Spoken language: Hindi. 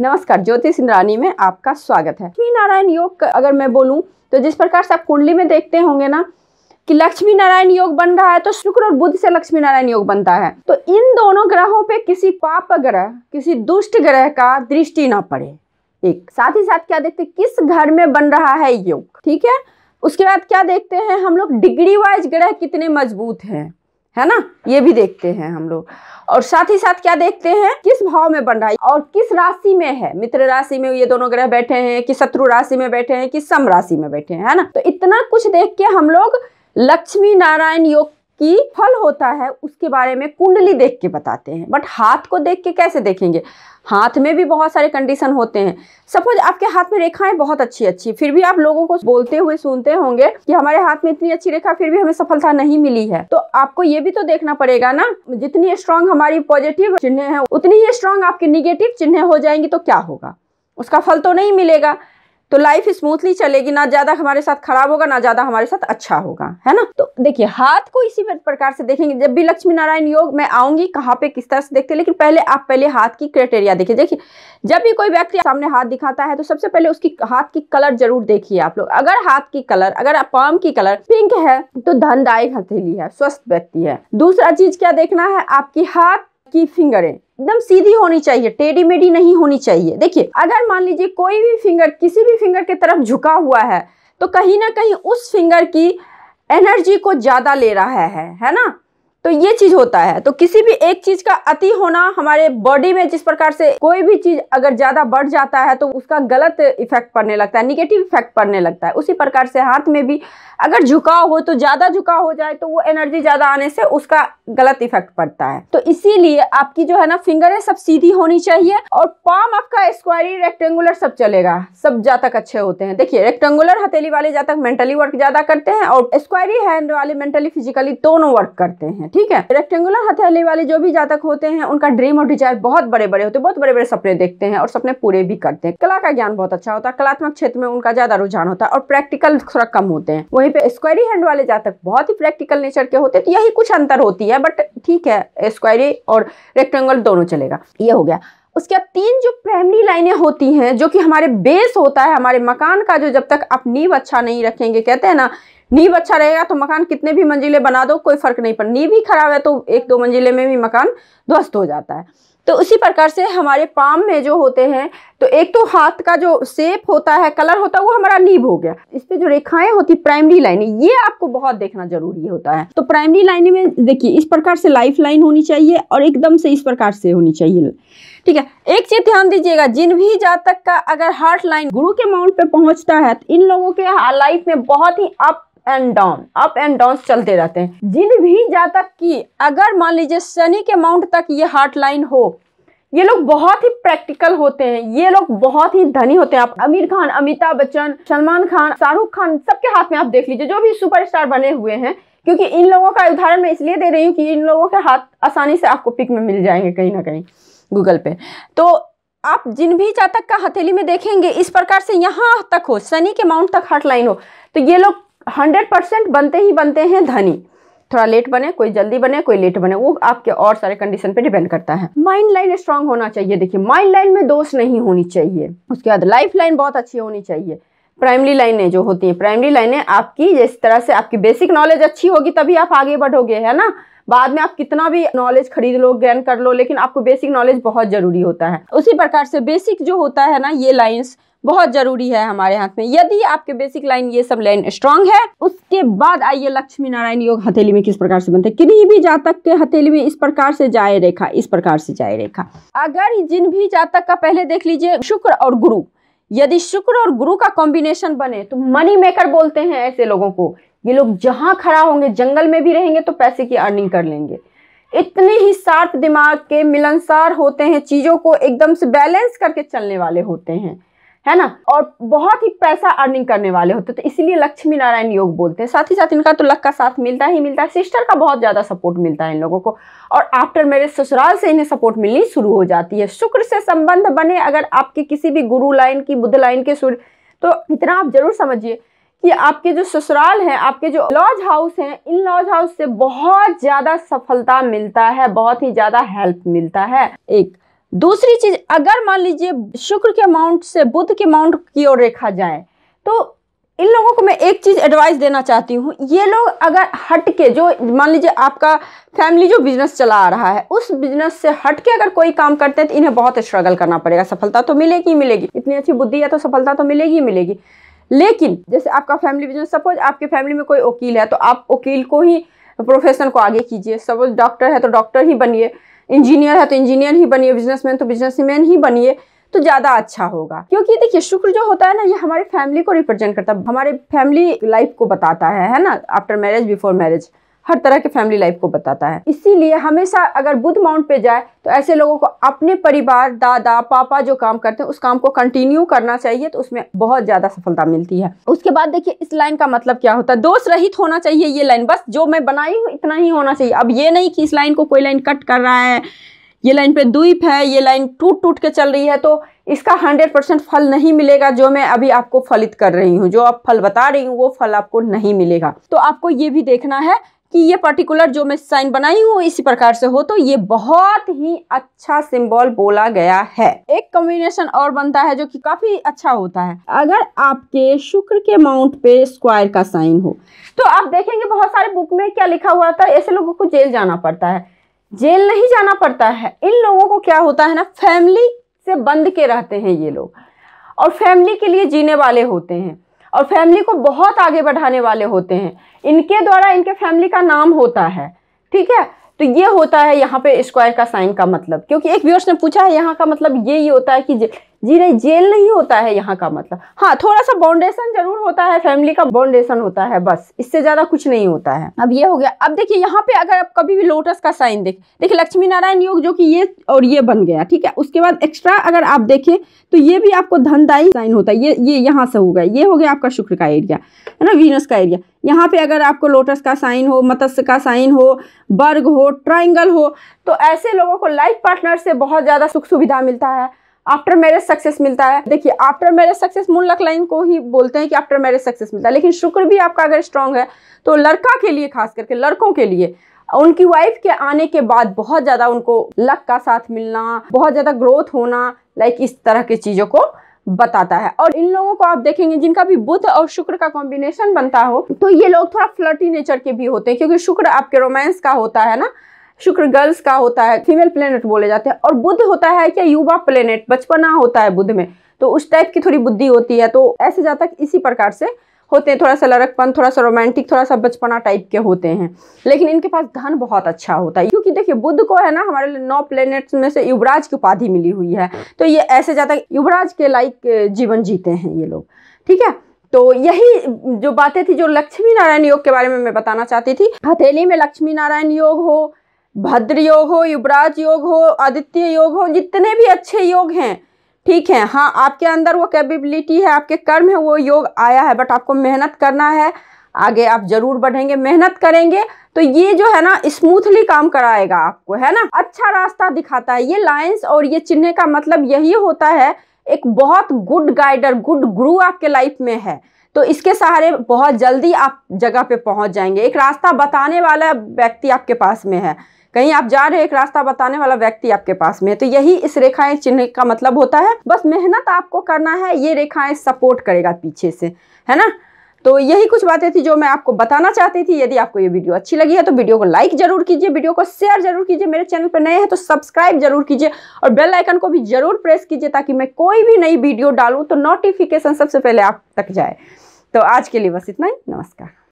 नमस्कार, ज्योतिष इंद्रानी में आपका स्वागत है। लक्ष्मी नारायण योग अगर मैं बोलूं तो जिस प्रकार से आप कुंडली में देखते होंगे ना कि लक्ष्मी नारायण योग बन रहा है, तो शुक्र और बुध से लक्ष्मी नारायण योग बनता है। तो इन दोनों ग्रहों पे किसी पाप ग्रह, किसी दुष्ट ग्रह का दृष्टि ना पड़े। एक साथ ही साथ क्या देखते हैं, किस घर में बन रहा है योग, ठीक है। उसके बाद क्या देखते हैं हम लोग, डिग्री वाइज ग्रह कितने मजबूत हैं, है ना, ये भी देखते हैं हम लोग। और साथ ही साथ क्या देखते हैं, किस भाव में बन रहा है और किस राशि में है, मित्र राशि में ये दोनों ग्रह बैठे हैं कि शत्रु राशि में बैठे हैं कि सम राशि में बैठे हैं, है ना। तो इतना कुछ देख के हम लोग लक्ष्मी नारायण योग की फल होता है उसके बारे में कुंडली देख के बताते हैं। बट हाथ को देख के कैसे देखेंगे, हाथ में भी बहुत सारे कंडीशन होते हैं। सपोज आपके हाथ में रेखाएं बहुत अच्छी, फिर भी आप लोगों को बोलते हुए सुनते होंगे कि हमारे हाथ में इतनी अच्छी रेखा फिर भी हमें सफलता नहीं मिली है। तो आपको ये भी तो देखना पड़ेगा ना, जितनी स्ट्रांग हमारी पॉजिटिव चिन्ह है उतनी ही स्ट्रांग आपके निगेटिव चिन्ह हो जाएंगी तो क्या होगा, उसका फल तो नहीं मिलेगा। तो लाइफ स्मूथली चलेगी, ना ज्यादा हमारे साथ खराब होगा ना ज्यादा हमारे साथ अच्छा होगा, है ना। तो देखिए हाथ को इसी प्रकार से देखेंगे। जब भी लक्ष्मी नारायण योग मैं आऊंगी कहाँ पे किस तरह से देखते हैं, लेकिन पहले आप हाथ की क्राइटेरिया देखिए। देखिए जब भी कोई व्यक्ति सामने हाथ दिखाता है तो सबसे पहले उसकी हाथ की कलर जरूर देखिए आप लोग। अगर हाथ की कलर, अगर पाम की कलर पिंक है तो धनदायक हथेली है, स्वस्थ व्यक्ति है। दूसरा चीज क्या देखना है, आपकी हाथ की फिंगरें एकदम सीधी होनी चाहिए, टेढ़ी मेढ़ी नहीं होनी चाहिए। देखिए अगर मान लीजिए कोई भी फिंगर किसी भी फिंगर के तरफ झुका हुआ है तो कहीं ना कहीं उस फिंगर की एनर्जी को ज्यादा ले रहा है ना। तो ये चीज होता है। तो किसी भी एक चीज का अति होना हमारे बॉडी में, जिस प्रकार से कोई भी चीज अगर ज्यादा बढ़ जाता है तो उसका गलत इफेक्ट पड़ने लगता है, निगेटिव इफेक्ट पड़ने लगता है। उसी प्रकार से हाथ में भी अगर झुकाव हो तो ज्यादा झुकाव हो जाए तो वो एनर्जी ज्यादा आने से उसका गलत इफेक्ट पड़ता है। तो इसीलिए आपकी जो है ना फिंगरें सब सीधी होनी चाहिए और पाम आपका स्क्वायर रेक्टेंगुलर सब चलेगा, सब जातक अच्छे होते हैं। देखिए रेक्टेंगुलर हथेली वाले जातक मेंटली वर्क ज्यादा करते हैं और स्क्वायर हैंड वाले मेंटली फिजिकली दोनों वर्क करते हैं, ठीक है। रेक्टेंगुलर हथेली वाले जो भी जातक होते हैं उनका ड्रीम और डिजायर बहुत बड़े बड़े होते हैं, बहुत बड़े बड़े सपने देखते हैं और सपने पूरे भी करते हैं। कला का ज्ञान बहुत अच्छा होता है, कलात्मक क्षेत्र में उनका ज्यादा रुझान होता है और प्रैक्टिकल थोड़ा कम होते हैं। वहीं पे स्क्वायरी हैंड वाले जातक बहुत ही प्रैक्टिकल नेचर के होते हैं। तो यही कुछ अंतर होती है, बट ठीक है स्क्वायरी और रेक्टेंगल दोनों चलेगा। ये हो गया। उसके बाद तीन जो प्राइमरी लाइनें होती हैं जो कि हमारे बेस होता है हमारे मकान का, जो जब तक आप नींव अच्छा नहीं रखेंगे, कहते हैं ना नींव अच्छा रहेगा तो मकान कितने भी मंजिले बना दो कोई फर्क नहीं पड़ता, नींव ही खराब है तो एक दो मंजिले में भी मकान ध्वस्त हो जाता है। तो उसी प्रकार से हमारे पाम में जो होते हैं, तो एक तो हाथ का जो शेप होता है, कलर होता है, वो हमारा नींव हो गया। इस पे जो रेखाएं होती प्राइमरी लाइनें, ये आपको बहुत देखना जरूरी होता है। तो प्राइमरी लाइनें में देखिए इस प्रकार से लाइफ लाइन होनी चाहिए और एकदम से इस प्रकार से होनी चाहिए, ठीक है। एक चीज ध्यान दीजिएगा, जिन भी जातक का अगर हार्ट लाइन गुरु के माउंट पे पहुंचता है तो इन लोगों के लाइफ में बहुत ही अप एंड डाउन चलते रहते हैं। जिन भी जातक की अगर मान लीजिए शनि के माउंट तक ये हार्ट लाइन हो, ये लोग बहुत ही प्रैक्टिकल होते हैं, ये लोग बहुत ही धनी होते हैं। आप आमिर खान, अमिताभ बच्चन, सलमान खान, शाहरुख खान, सबके हाथ में आप देख लीजिए जो भी सुपरस्टार बने हुए हैं, क्योंकि इन लोगों का उदाहरण मैं इसलिए दे रही हूँ कि इन लोगों के हाथ आसानी से आपको पिक में मिल जाएंगे कहीं ना कहीं गूगल पे। तो आप जिन भी जातक का हथेली में देखेंगे इस प्रकार से यहाँ तक हो, शनि के माउंट तक हार्ट लाइन हो, तो ये लोग 100% बनते ही बनते हैं धनी। थोड़ा लेट बने, कोई जल्दी बने, कोई लेट बने, वो आपके और सारे कंडीशन पे डिपेंड करता है। माइंड लाइन स्ट्रांग होना चाहिए, देखिए माइंड लाइन में दोष नहीं होनी चाहिए। उसके बाद लाइफ लाइन बहुत अच्छी होनी चाहिए। प्राइमरी लाइनें जो होती हैं, प्राइमरी लाइनें आपकी, जिस तरह से आपकी बेसिक नॉलेज अच्छी होगी तभी आप आगे बढ़ोगे, है ना। बाद में आप कितना भी नॉलेज खरीद लो, गेन कर लो, लेकिन आपको बेसिक नॉलेज बहुत जरूरी होता है। उसी प्रकार से बेसिक जो होता है ना, ये लाइंस बहुत जरूरी है हमारे हाथ में। यदि आपके बेसिक लाइन, ये सब लाइन स्ट्रांग है, उसके बाद आइए लक्ष्मी नारायण योग हथेली में किस प्रकार से बनते हैं। किन्हीं भी जातक के हथेली में इस प्रकार से जाए रेखा, इस प्रकार से जाए रेखा। अगर जिन भी जातक का पहले देख लीजिए शुक्र और गुरु, यदि शुक्र और गुरु का कॉम्बिनेशन बने तो मनी मेकर बोलते हैं ऐसे लोगों को। ये लोग जहां खड़ा होंगे, जंगल में भी रहेंगे तो पैसे की अर्निंग कर लेंगे। इतने ही शार्प दिमाग के, मिलनसार होते हैं, चीजों को एकदम से बैलेंस करके चलने वाले होते हैं, है ना, और बहुत ही पैसा अर्निंग करने वाले होते हैं। तो इसीलिए लक्ष्मी नारायण योग बोलते हैं। साथ ही साथ इनका तो लक का साथ मिलता ही मिलता है, सिस्टर का बहुत ज्यादा सपोर्ट मिलता है इन लोगों को, और आफ्टर मैरिज ससुराल से इन्हें सपोर्ट मिलनी शुरू हो जाती है। शुक्र से संबंध बने अगर आपके किसी भी गुरु लाइन की, बुध लाइन के, सूर्य, तो इतना आप जरूर समझिए कि आपके जो ससुराल हैं, आपके जो लॉज हाउस हैं, इन लॉज हाउस से बहुत ज्यादा सफलता मिलता है, बहुत ही ज्यादा हेल्प मिलता है। एक दूसरी चीज, अगर मान लीजिए शुक्र के माउंट से बुध के माउंट की ओर रेखा जाए, तो इन लोगों को मैं एक चीज़ एडवाइस देना चाहती हूँ। ये लोग अगर हट के, जो मान लीजिए आपका फैमिली जो बिजनेस चला आ रहा है, उस बिजनेस से हट के अगर कोई काम करते हैं तो इन्हें बहुत स्ट्रगल करना पड़ेगा। सफलता तो मिलेगी ही मिलेगी, इतनी अच्छी बुद्धि है तो सफलता तो मिलेगी ही मिलेगी। लेकिन जैसे आपका फैमिली बिजनेस, सपोज आपके फैमिली में कोई वकील है तो आप वकील को ही, प्रोफेशन को आगे कीजिए। सपोज डॉक्टर है तो डॉक्टर ही बनिए, इंजीनियर है तो इंजीनियर ही बनिए, बिजनेसमैन तो बिजनेसमैन ही बनिए, तो ज़्यादा अच्छा होगा। क्योंकि देखिए शुक्र जो होता है ना, ये हमारे फैमिली को रिप्रेजेंट करता है, हमारे फैमिली लाइफ को बताता है ना, आफ्टर मैरिज बिफोर मैरिज, हर तरह के फैमिली लाइफ को बताता है। इसीलिए हमेशा अगर बुध माउंट पे जाए तो ऐसे लोगों को अपने परिवार, दादा पापा जो काम करते हैं उस काम को कंटिन्यू करना चाहिए, तो उसमें बहुत ज़्यादा सफलता मिलती है। उसके बाद देखिए इस लाइन का मतलब क्या होता है, दोष रहित होना चाहिए ये लाइन। बस जो मैं बनाई हूँ इतना ही होना चाहिए। अब ये नहीं कि इस लाइन को कोई लाइन कट कर रहा है, ये लाइन पे द्वीप है, ये लाइन टूट टूट के चल रही है, तो इसका 100% फल नहीं मिलेगा। जो मैं अभी आपको फलित कर रही हूँ, जो आप फल बता रही हूँ, वो फल आपको नहीं मिलेगा। तो आपको ये भी देखना है कि ये पर्टिकुलर जो मैं साइन बनाई हूँ इसी प्रकार से हो, तो ये बहुत ही अच्छा सिंबल बोला गया है। एक कॉम्बिनेशन और बनता है जो कि काफी अच्छा होता है, अगर आपके शुक्र के माउंट पे स्क्वायर का साइन हो। तो आप देखेंगे बहुत सारे बुक में क्या लिखा हुआ था, ऐसे लोगों को जेल जाना पड़ता है। जेल नहीं जाना पड़ता है, इन लोगों को क्या होता है ना, फैमिली से बंध के रहते हैं ये लोग, और फैमिली के लिए जीने वाले होते हैं, और फैमिली को बहुत आगे बढ़ाने वाले होते हैं। इनके द्वारा इनके फैमिली का नाम होता है, ठीक है। तो ये होता है यहाँ पे स्क्वायर का साइन का मतलब, क्योंकि एक व्यूअर्स ने पूछा है यहाँ का मतलब यही होता है कि जी नहीं, जेल नहीं होता है यहाँ का मतलब। हाँ, थोड़ा सा बाउंडेशन जरूर होता है, फैमिली का बाउंडेशन होता है, बस इससे ज़्यादा कुछ नहीं होता है। अब ये हो गया। अब देखिए यहाँ पे अगर आप कभी भी लोटस का साइन देखिए लक्ष्मी नारायण योग, जो कि ये और ये बन गया, ठीक है। उसके बाद एक्स्ट्रा अगर आप देखें तो ये भी आपको धनदायी साइन होता है। ये यहाँ से होगा, ये हो गया आपका शुक्र का एरिया, है ना, वीनस का एरिया। यहाँ पे अगर आपको लोटस का साइन हो, मत्स्य का साइन हो, वर्ग हो, ट्राइंगल हो, तो ऐसे लोगों को लाइफ पार्टनर से बहुत ज़्यादा सुख सुविधा मिलता है, आफ्टर मैरिज सक्सेस मिलता है। देखिए आफ्टर मैरिज सक्सेस मूनलक लाइन को ही बोलते हैं कि आफ्टर मैरिज सक्सेस मिलता है। लेकिन शुक्र भी आपका अगर स्ट्रांग है तो लड़का के लिए, खास करके लड़कों के लिए, उनकी वाइफ के आने के बाद बहुत ज़्यादा उनको लक का साथ मिलना, बहुत ज़्यादा ग्रोथ होना, लाइक इस तरह की चीज़ों को बताता है। और इन लोगों को आप देखेंगे जिनका भी बुध और शुक्र का कॉम्बिनेशन बनता हो, तो ये लोग थोड़ा फ्लर्टी नेचर के भी होते हैं, क्योंकि शुक्र आपके रोमांस का होता है ना, शुक्र गर्ल्स का होता है, फीमेल प्लेनेट बोले जाते हैं। और बुध होता है क्या, युवा प्लेनेट, बचपना होता है बुध में, तो उस टाइप की थोड़ी बुद्धि होती है। तो ऐसे जाता कि इसी प्रकार से होते हैं, थोड़ा सा लड़कपन, थोड़ा सा रोमांटिक, थोड़ा सा बचपना टाइप के होते हैं। लेकिन इनके पास धन बहुत अच्छा होता है, क्योंकि देखिए बुध को है ना हमारे 9 प्लेनेट्स में से युवराज की उपाधि मिली हुई है, तो ये ऐसे जाता है युवराज के लाइक जीवन जीते हैं ये लोग, ठीक है। तो यही जो बातें थी जो लक्ष्मी नारायण योग के बारे में मैं बताना चाहती थी। हथेली में लक्ष्मी नारायण योग हो, भद्र योग हो, युवराज योग हो, आदित्य योग हो, जितने भी अच्छे योग हैं, ठीक है। हाँ, आपके अंदर वो कैपेबिलिटी है, आपके कर्म है, वो योग आया है, बट आपको मेहनत करना है, आगे आप जरूर बढ़ेंगे, मेहनत करेंगे तो ये जो है ना स्मूथली काम कराएगा आपको, है ना, अच्छा रास्ता दिखाता है। ये लाइंस और ये चिन्ह का मतलब यही होता है, एक बहुत गुड गाइडर, गुड गुरु आपके लाइफ में है, तो इसके सहारे बहुत जल्दी आप जगह पे पहुंच जाएंगे। एक रास्ता बताने वाला व्यक्ति आपके पास में है, कहीं आप जा रहे हैं, एक रास्ता बताने वाला व्यक्ति आपके पास में है, तो यही इस रेखाएं चिन्ह का मतलब होता है। बस मेहनत आपको करना है, ये रेखाएं सपोर्ट करेगा पीछे से, है ना। तो यही कुछ बातें थी जो मैं आपको बताना चाहती थी। यदि आपको ये वीडियो अच्छी लगी है तो वीडियो को लाइक जरूर कीजिए, वीडियो को शेयर जरूर कीजिए, मेरे चैनल पर नए हैं तो सब्सक्राइब जरूर कीजिए, और बेल आइकन को भी जरूर प्रेस कीजिए, ताकि मैं कोई भी नई वीडियो डालूं तो नोटिफिकेशन सबसे पहले आप तक जाए। तो आज के लिए बस इतना ही, नमस्कार।